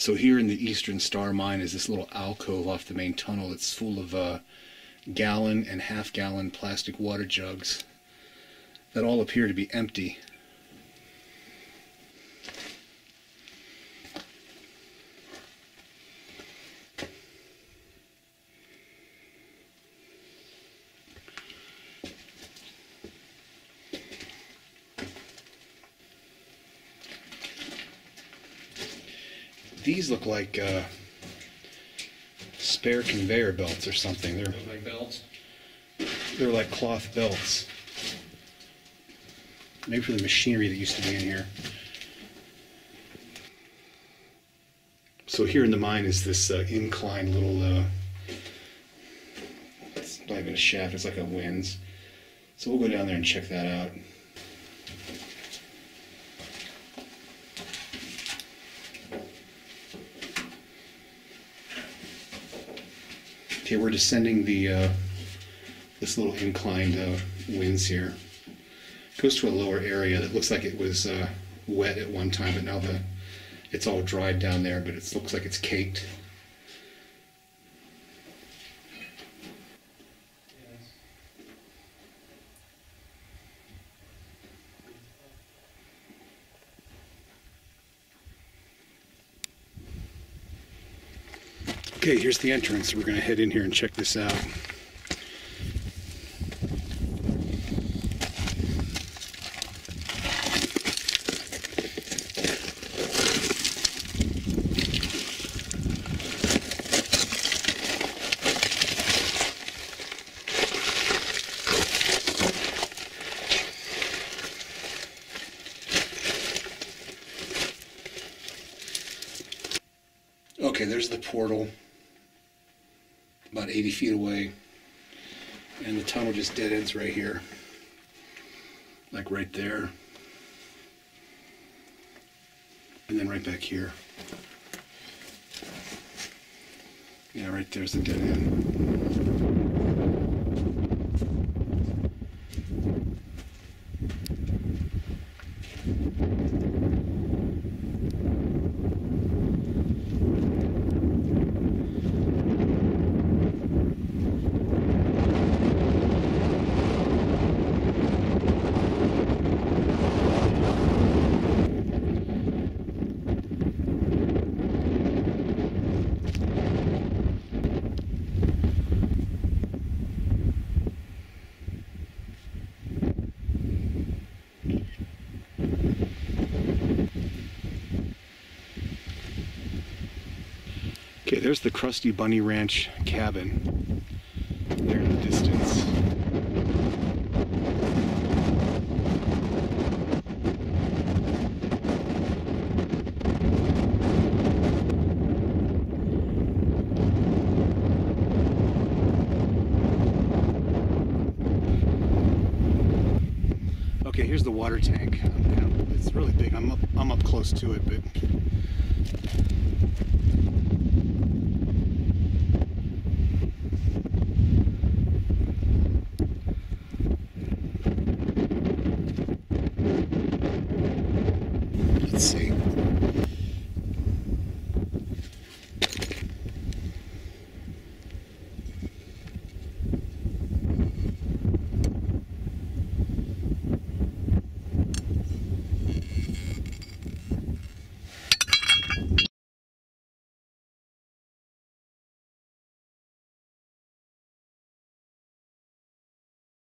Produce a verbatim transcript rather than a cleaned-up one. So here in the Eastern Star Mine is this little alcove off the main tunnel. It's full of uh, gallon and half gallon plastic water jugs that all appear to be empty. These look like uh, spare conveyor belts or something. They're like belts. They're like cloth belts. Maybe for the machinery that used to be in here. So here in the mine is this uh, inclined little. Uh, it's not even a shaft. It's like a winze. So we'll go down there and check that out. Okay, we're descending the uh, this little inclined uh, winze here. It goes to a lower area that looks like it was uh, wet at one time, but now the it's all dried down there. But it looks like it's caked. Okay, here's the entrance. We're going to head in here and check this out. Okay, there's the portal. About eighty feet away, and the tunnel just dead ends right here, like right there, and then right back here. Yeah, right there's the dead end. Okay, there's the Crusty Bunny Ranch Cabin, there in the distance. Okay, here's the water tank. It's really big. I'm up, I'm up close to it, but. Let's see.